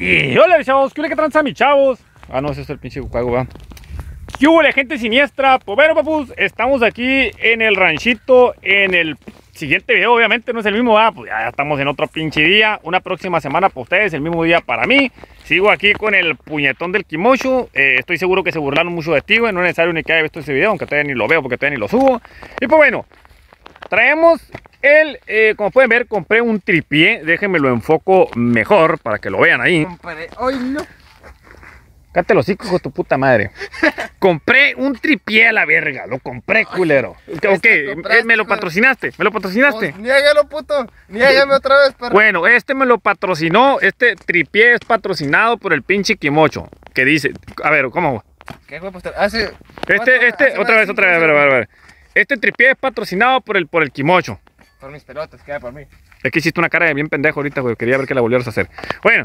Y hola, chavos, ¿qué tranza, mis chavos? Ah, no, ese es el pinche Kukwago, va. ¿Qué hubo, la gente siniestra? Pues bueno, papus, estamos aquí en el ranchito. En el siguiente video, obviamente, no es el mismo, va. Pues ya estamos en otro pinche día. Una próxima semana para ustedes, el mismo día para mí. Sigo aquí con el puñetón del Kimochi. Estoy seguro que se burlaron mucho de ti, güey. No es necesario ni que haya visto ese video, aunque todavía ni lo veo porque todavía ni lo subo. Y pues bueno, traemos el, como pueden ver, compré un tripié. Déjenme lo enfoco mejor para que lo vean ahí. Compré, hoy no. Cállate los hijos de tu puta madre. Compré un tripié a la verga. Lo compré, culero. Ok, me lo patrocinaste. ¿Me lo patrocinaste? Pues, niégalo, puto. Niégame otra vez, perro. Bueno, este me lo patrocinó. Este tripié es patrocinado por el pinche Kimochi. Que dice, a ver, ¿cómo? ¿Qué huevo? Hace. Hace otra vez. A ver. Este tripié es patrocinado por el Kimochi. Por mis pelotas, queda por mí. Es que hiciste una cara de bien pendejo ahorita, güey. Quería ver que la volvieras a hacer. Bueno,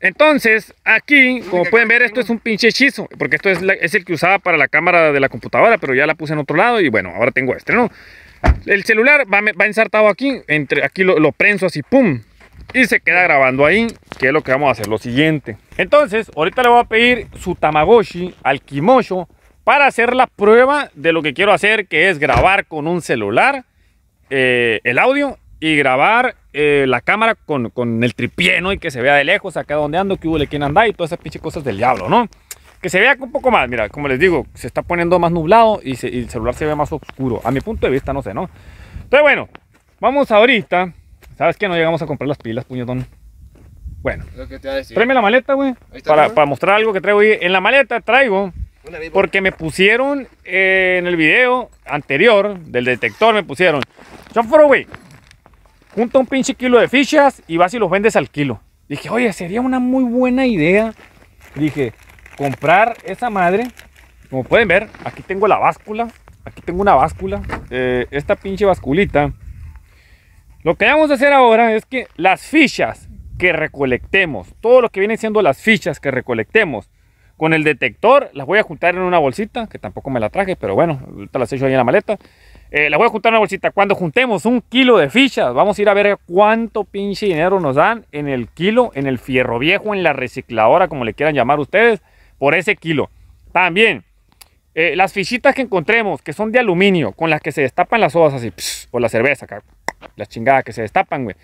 entonces, aquí, como pueden ver, esto es un pinche hechizo. Porque esto es el que usaba para la cámara de la computadora, pero ya la puse en otro lado y bueno, ahora tengo este, ¿no? El celular va ensartado aquí. Aquí lo prenso así, pum. Y se queda grabando ahí, que es lo que vamos a hacer, lo siguiente. Entonces, ahorita le voy a pedir su Tamagotchi al Kimochi para hacer la prueba de lo que quiero hacer, que es grabar con un celular el audio y grabar la cámara con el tripié, ¿no? Y que se vea de lejos, acá donde ando, que huele, quién anda y todas esas pinches cosas del diablo, ¿no? Que se vea un poco más, mira, como les digo, se está poniendo más nublado y el celular se ve más oscuro. A mi punto de vista, no sé, ¿no? Entonces, bueno, vamos ahorita. ¿Sabes qué? No llegamos a comprar las pilas, puñetón. Bueno, lo que te iba a decir. Tráeme la maleta, güey, para mostrar algo que traigo ahí. En la maleta traigo... Porque me pusieron en el video anterior del detector, me pusieron: "Choforo, güey, junta un pinche kilo de fichas y vas y los vendes al kilo". Dije, oye, sería una muy buena idea. Dije, comprar esa madre. Como pueden ver, aquí tengo la báscula. Aquí tengo una báscula. Esta pinche basculita. Lo que vamos a hacer ahora es que las fichas que recolectemos, todo lo que vienen siendo las fichas que recolectemos con el detector, las voy a juntar en una bolsita, que tampoco me la traje, pero bueno, ahorita las echo ahí en la maleta. Las voy a juntar en una bolsita. Cuando juntemos un kilo de fichas, vamos a ir a ver cuánto pinche dinero nos dan en el kilo, en el fierro viejo, en la recicladora, como le quieran llamar ustedes, por ese kilo. También, las fichitas que encontremos, que son de aluminio, con las que se destapan las sodas así, pss, o la cerveza, acá, las chingadas que se destapan, güey.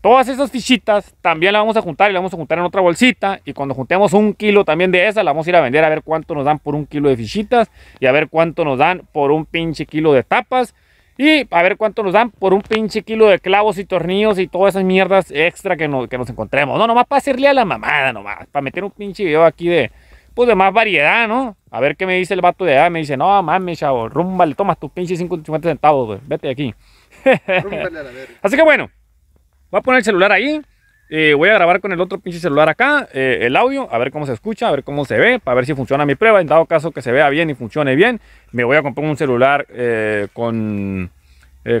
Todas esas fichitas también las vamos a juntar y las vamos a juntar en otra bolsita. Y cuando juntemos un kilo también de esas, las vamos a ir a vender a ver cuánto nos dan por un kilo de fichitas. Y a ver cuánto nos dan por un pinche kilo de tapas. Y a ver cuánto nos dan por un pinche kilo de clavos y tornillos y todas esas mierdas extra que nos encontremos. No, nomás para hacerle a la mamada, nomás. Para meter un pinche video aquí de más variedad, ¿no? A ver qué me dice el vato de allá. Me dice, no mames, chavo, rúmbale, tomas tus pinches 50 centavos, güey. Vete de aquí. Rúmbale a la verga. Así que bueno. Voy a poner el celular ahí, voy a grabar con el otro pinche celular acá, el audio, a ver cómo se escucha, a ver cómo se ve, para ver si funciona mi prueba. En dado caso que se vea bien y funcione bien, me voy a comprar un celular con,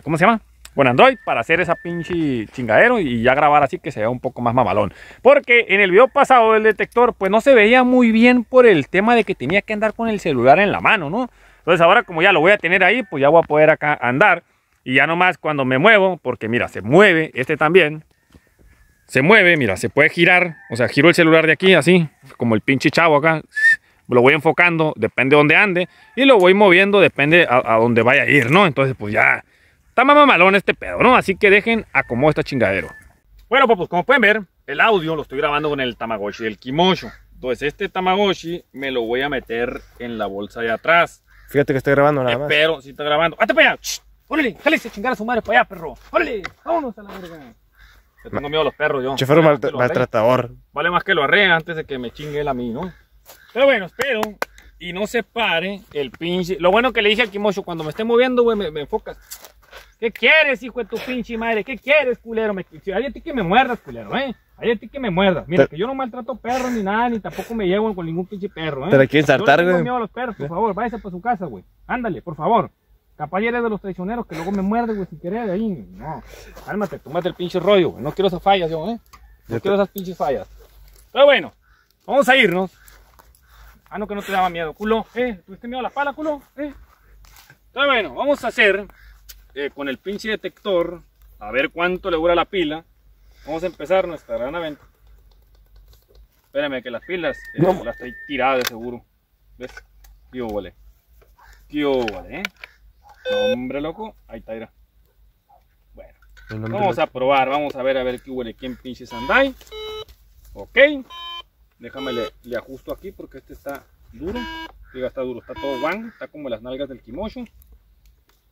¿cómo se llama? Con Android, para hacer esa pinche chingadero y ya grabar así que se vea un poco más mamalón. Porque en el video pasado del detector, pues no se veía muy bien por el tema de que tenía que andar con el celular en la mano, ¿no? Entonces ahora como ya lo voy a tener ahí, pues ya voy a poder acá andar. Y ya nomás cuando me muevo, porque mira, se mueve, este también. Se mueve, mira, se puede girar. O sea, giro el celular de aquí, así, como el pinche chavo acá. Lo voy enfocando, depende de dónde ande. Y lo voy moviendo, depende a dónde vaya a ir, ¿no? Entonces, pues ya, está más mamalón este pedo, ¿no? Así que dejen acomodo este chingadero. Bueno, pues como pueden ver, el audio lo estoy grabando con el Tamagotchi del Kimochi. Entonces, este Tamagotchi me lo voy a meter en la bolsa de atrás. Fíjate que estoy grabando nada más. Pero sí está grabando. ¡Hazte para allá! ¡Órale! ¡Jálese a chingar a su madre para allá, perro! ¡Órale! ¡Vámonos a la verga! Yo tengo miedo a los perros, yo. Chefero maltratador. Vale más que lo arrean antes de que me chingue él a mí, ¿no? Pero bueno, espero y no se pare el pinche... Lo bueno que le dije al Kimochi, cuando me esté moviendo, güey, me enfocas. ¿Qué quieres, hijo de tu pinche madre? ¿Qué quieres, culero? Hay a ti que me muerdas, culero, ¿eh? Hay a ti que me muerdas. Mira, que yo no maltrato perros ni nada, ni tampoco me llevo con ningún pinche perro, ¿eh? Pero aquí ensartar, güey. Yo no tengo miedo a los perros, por favor. Váyase para su casa, güey. Ándale, por favor. Capaz eres de los traicioneros que luego me muerde, güey, sin querer de ahí. No, cálmate, tómate el pinche rollo, güey. No quiero esas fallas, yo, ¿eh? No quiero esas pinches fallas. Pero bueno, vamos a irnos. Ah, no, que no te daba miedo, culo. ¿Tuviste miedo a la pala, culo? Pero bueno, vamos a hacer con el pinche detector, a ver cuánto le dura la pila. Vamos a empezar nuestra gran aventura. Espérame que las pilas no. Las trae tiradas seguro. ¿Ves? Qué vale. Qué vale, ¿eh? Hombre loco. Ahí está, mira. Bueno. Vamos a probar. Vamos a ver qué huele. ¿Quién pinches andai? Ok. Déjame le ajusto aquí porque este está duro. Diga, está duro. Está todo guan. Está como las nalgas del Kimochi.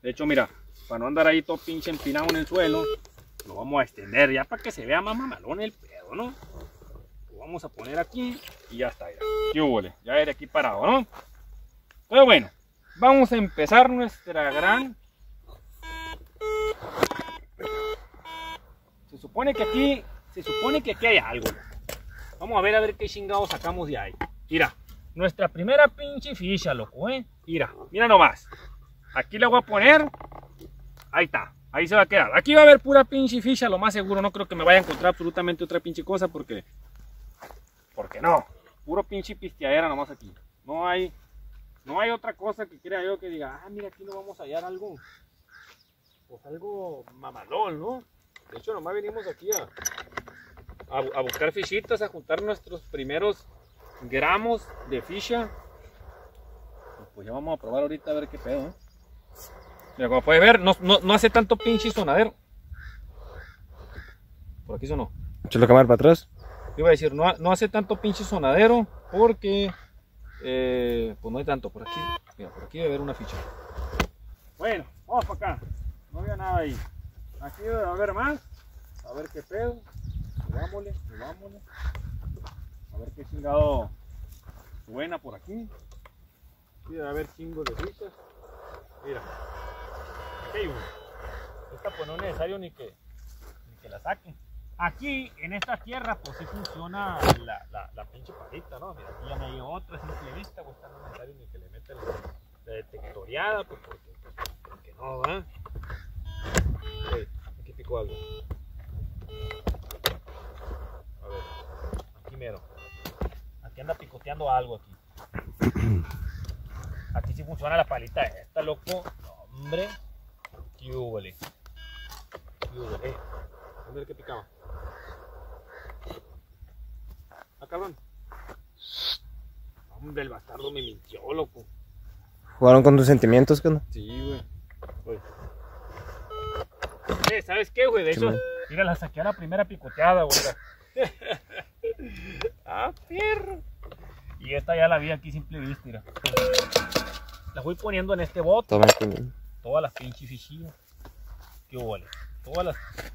De hecho, mira. Para no andar ahí todo pinche empinado en el suelo. Lo vamos a extender ya para que se vea más mamalón el pedo, ¿no? Lo vamos a poner aquí y ya está. Ya. ¿Qué huele? Ya era aquí parado, ¿no? Pero bueno, vamos a empezar nuestra gran... Se supone que aquí hay algo. Vamos a ver qué chingados sacamos de ahí. Mira, nuestra primera pinche ficha, loco, ¿eh? Mira, mira nomás. Aquí la voy a poner. Ahí está. Ahí se va a quedar. Aquí va a haber pura pinche ficha, lo más seguro. No creo que me vaya a encontrar absolutamente otra pinche cosa porque... Porque no. Puro pinche pisteadera nomás aquí. No hay otra cosa que crea yo que diga, ah, mira, aquí no vamos a hallar algo. Pues algo mamalón, ¿no? De hecho, nomás venimos aquí a buscar fichitas, a juntar nuestros primeros gramos de ficha. Pues ya vamos a probar ahorita a ver qué pedo, ¿eh? Mira, como puedes ver, no hace tanto pinche sonadero. Por aquí sonó. Echa la cámara para atrás. Iba a decir, no hace tanto pinche sonadero porque, pues no hay tanto. Por aquí, mira, por aquí debe haber una ficha. Bueno, vamos para acá. No había nada ahí. Aquí debe haber más. A ver qué pedo. Vámonos. A ver qué chingado suena por aquí. Debe haber chingo de fichas. Mira. Esta pues no es necesario ni que la saquen. Aquí en esta tierra pues si sí funciona la pinche palita, ¿no? Mira, aquí ya no hay otra simple vista, pues está no es necesario ni que le metan la detectoreada, pues porque no, ¿eh? Okay, aquí picó algo. A ver, aquí mero. Aquí anda picoteando algo aquí. Aquí sí funciona la palita esta, loco. No, hombre. ¿Qué huele? A ver qué picaba. Ah, cabrón. Hombre, el bastardo me mintió, loco. ¿Jugaron con tus sentimientos, qué onda? Sí, güey. ¿Sabes qué, güey? De hecho, mira, la saqué a la primera picoteada, güey. Ah, perro. Y esta ya la vi aquí simple vista, mira. La voy poniendo en este bote. Todas las pinches fichillas. Qué vale.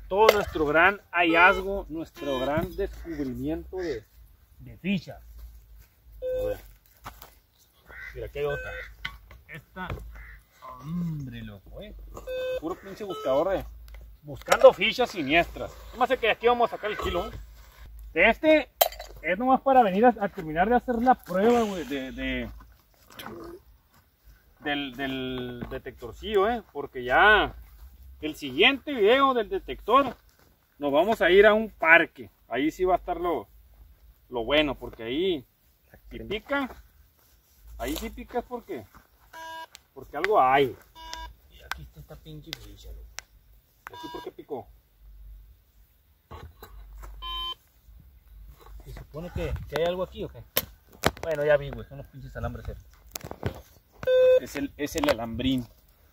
Todo nuestro gran hallazgo, nuestro gran descubrimiento de fichas. A ver. Mira, aquí hay otra. Esta. Hombre, loco, ¿eh? Puro pinche buscador de. Buscando fichas siniestras. Nomás sé que aquí vamos a sacar el kilo, ¿eh? De este es nomás para venir a terminar de hacer la prueba, güey. Del detectorcillo, porque ya el siguiente video del detector nos vamos a ir a un parque. Ahí sí va a estar lo bueno, porque ahí si pica, ahí sí picas porque algo hay. Y aquí está esta pinche ficha, ¿y aquí por qué picó? Se supone que hay algo aquí, ¿o qué? Bueno, ya vi, güey, son los pinches alambres estos. Es el alambrín.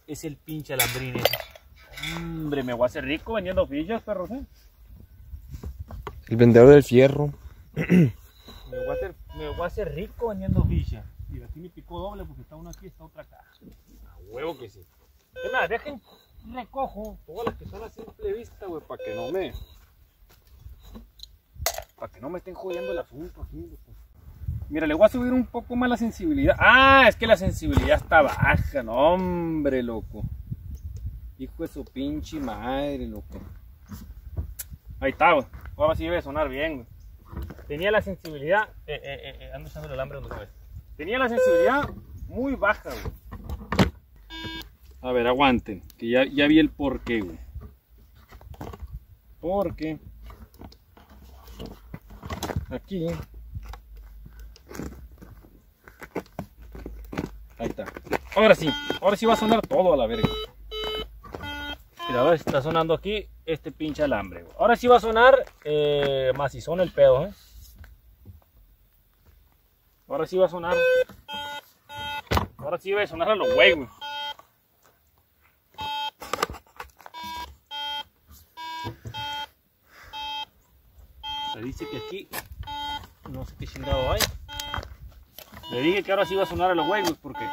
Es el pinche alambrín ese. Hombre, me voy a hacer rico vendiendo fichas, perros, ¿eh? El vendedor del fierro. Me voy a hacer rico vendiendo fichas. Mira, aquí me picó doble porque está una aquí y está otra acá. A huevo que sí. Es más, dejen, recojo todas las que son a simple vista, güey, para que no me estén jodiendo el asunto aquí, güey. Mira, le voy a subir un poco más la sensibilidad. Ah, es que la sensibilidad está baja, no, hombre, loco. Hijo de su pinche madre, loco. Ahí está, güey. Ahora sí debe sonar bien, güey. Tenía la sensibilidad... ando echando el alambre donde cabe. Tenía la sensibilidad muy baja, güey. A ver, aguanten, que ya vi el porqué, güey. Porque... Aquí... Ahí está. Ahora sí va a sonar todo a la verga. Mira, ahora está sonando aquí este pinche alambre. Ahora sí va a sonar macizón el pedo, ¿eh? Ahora sí va a sonar. Ahora sí va a sonar a los güey. Le dice que aquí no sé qué chingado hay. Le dije que ahora sí va a sonar a los güey porque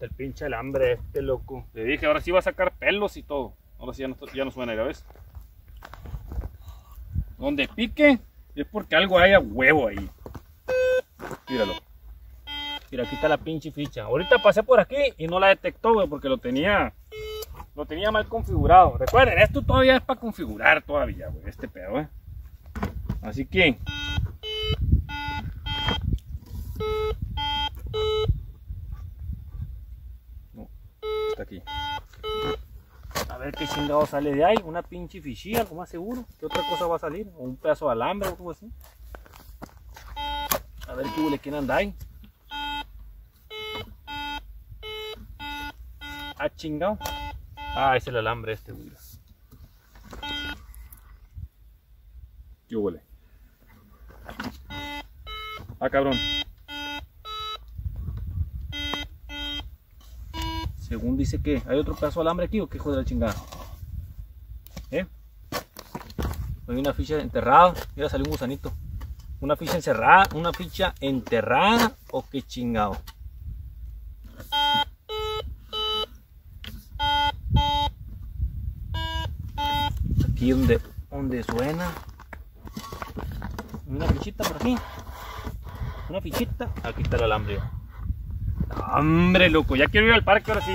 el pinche alambre este loco. Le dije, ahora sí va a sacar pelos y todo. Ahora sí ya no suena, ya ves. Donde pique es porque algo haya huevo ahí. Míralo. Mira, aquí está la pinche ficha. Ahorita pasé por aquí y no la detectó, güey, porque lo tenía mal configurado. Recuerden, esto todavía es para configurar todavía, güey, este pedo, ¿eh? Así que aquí a ver qué chingado sale de ahí. Una pinche fichilla, lo más seguro. ¿Qué otra cosa va a salir? O un pedazo de alambre o algo así. A ver qué huele, quién anda ahí. Ah, chingado. Ah, es el alambre este, güey. ¿Qué huele? Ah, cabrón. Según dice que hay otro pedazo de alambre aquí, o qué joder la chingada. Hay una ficha enterrada. Mira, salió un gusanito. Una ficha encerrada, una ficha enterrada, o qué chingado. Aquí donde suena. Una fichita por aquí. Una fichita. Aquí está el alambre. Hombre, loco, ya quiero ir al parque ahora sí.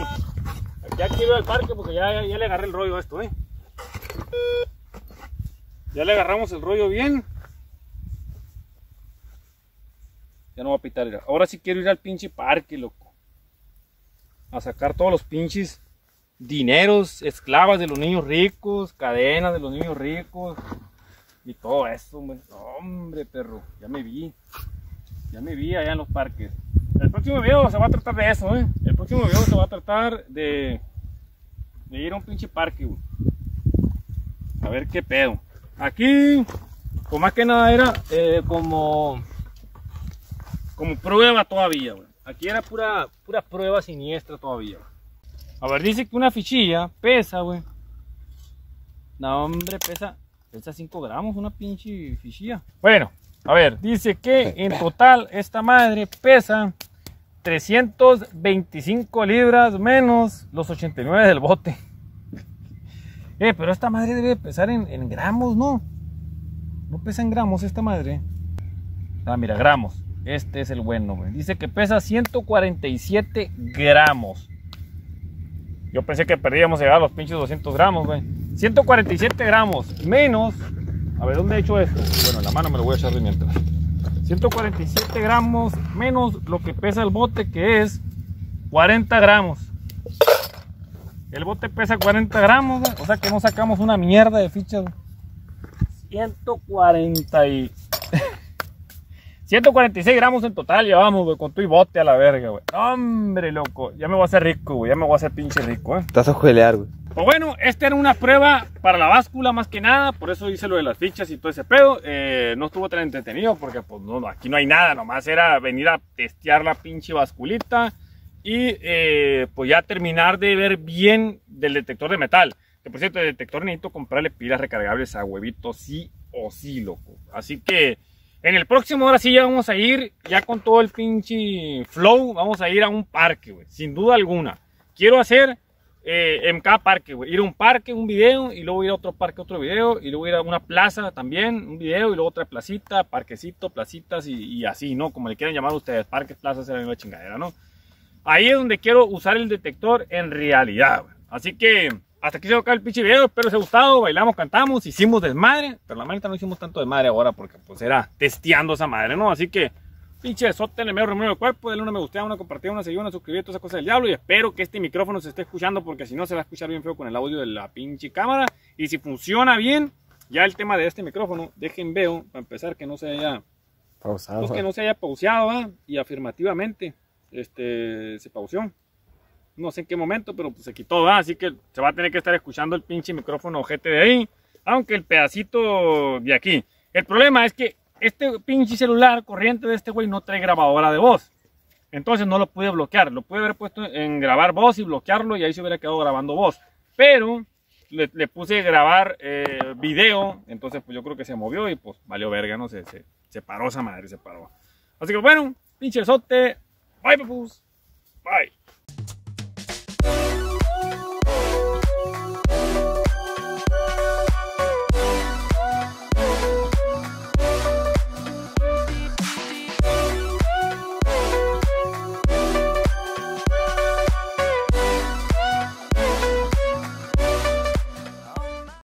Ya quiero ir al parque porque ya le agarré el rollo a esto, ¿eh? Ya le agarramos el rollo bien. Ya no va a pitar. Ya. Ahora sí quiero ir al pinche parque, loco. A sacar todos los pinches dineros, esclavas de los niños ricos, cadenas de los niños ricos. Y todo eso, hombre. Hombre, perro, ya me vi. Ya me vi allá en los parques. El próximo video se va a tratar de eso, ¿eh? El próximo video se va a tratar de ir a un pinche parque, güey. A ver qué pedo. Aquí, pues más que nada era como prueba todavía, güey. Aquí era pura prueba siniestra todavía, güey. A ver, dice que una fichilla pesa, güey. No, hombre, pesa 5 gramos una pinche fichilla. Bueno. A ver, dice que en total esta madre pesa 325 libras menos los 89 del bote. Pero esta madre debe pesar en gramos, ¿no? No pesa en gramos esta madre. Ah, mira, gramos. Este es el buen nombre. Dice que pesa 147 gramos. Yo pensé que perdíamos llegar a los pinches 200 gramos, güey. 147 gramos menos... A ver, ¿dónde he hecho esto? Bueno, en la mano me lo voy a echar de mientras. 147 gramos menos lo que pesa el bote, que es 40 gramos. El bote pesa 40 gramos, ¿eh? O sea que no sacamos una mierda de fichas. 146 gramos en total llevamos, güey, con tu y bote a la verga, güey. Hombre, loco, ya me voy a hacer rico, güey, ya me voy a hacer pinche rico, ¿eh? Estás a juelear, güey. Pues bueno, esta era una prueba para la báscula más que nada, por eso hice lo de las fichas y todo ese pedo. No estuvo tan entretenido porque pues no, aquí no hay nada, nomás era venir a testear la pinche basculita y pues ya terminar de ver bien del detector de metal. Que por cierto, el detector necesito comprarle pilas recargables a huevito sí o sí, loco. Así que... En el próximo, ahora sí, ya vamos a ir, ya con todo el pinche flow, vamos a ir a un parque, güey, sin duda alguna. Quiero hacer en cada parque, güey, ir a un parque, un video, y luego ir a otro parque, otro video, y luego ir a una plaza también, un video, y luego otra placita, parquecito, placitas, y así, ¿no? Como le quieran llamar ustedes, parques, plazas, es la misma chingadera, ¿no? Ahí es donde quiero usar el detector en realidad, güey. Así que... Hasta aquí se va a acabar el pinche video, espero les haya gustado, bailamos, cantamos, hicimos desmadre, pero la manita no hicimos tanto desmadre ahora porque pues era testeando esa madre, ¿no? Así que, pinche sote en el medio remuelo del cuerpo, denle una me gusta, una compartida, una seguida, una suscribida, todas esas cosas del diablo, y espero que este micrófono se esté escuchando porque si no se va a escuchar bien feo con el audio de la pinche cámara, y si funciona bien, ya el tema de este micrófono, dejen veo, para empezar que no se haya Pausado. Pues que no se haya pauseado, ¿verdad? Y afirmativamente, se pauseó. No sé en qué momento, pero pues se quitó, ¿verdad? Así que se va a tener que estar escuchando el pinche micrófono ojete de ahí, aunque el pedacito de aquí. El problema es que este pinche celular corriente de este güey no trae grabadora de voz. Entonces no lo pude bloquear, lo pude haber puesto en grabar voz y bloquearlo y ahí se hubiera quedado grabando voz. Pero le puse grabar video, entonces pues yo creo que se movió y pues valió verga, no sé, se paró esa madre, se paró. Así que bueno, pinche sote, bye papus, bye.